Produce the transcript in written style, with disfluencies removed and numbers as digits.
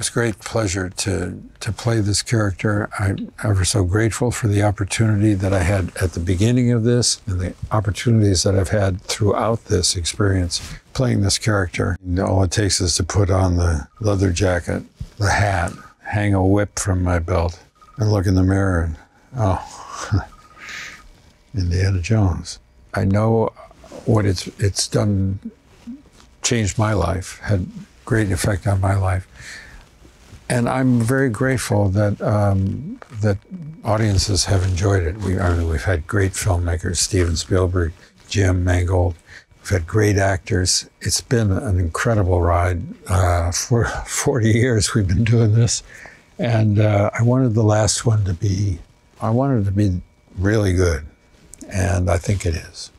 It was a great pleasure to play this character. I'm ever so grateful for the opportunity that I had at the beginning of this and the opportunities that I've had throughout this experience playing this character. And all it takes is to put on the leather jacket, the hat, hang a whip from my belt, and look in the mirror and, oh, Indiana Jones. I know what it's done, changed my life, had great effect on my life. And I'm very grateful that that audiences have enjoyed it. We've had great filmmakers, Steven Spielberg, Jim Mangold. We've had great actors. It's been an incredible ride. For 40 years we've been doing this. And I wanted the last one to be really good. And I think it is.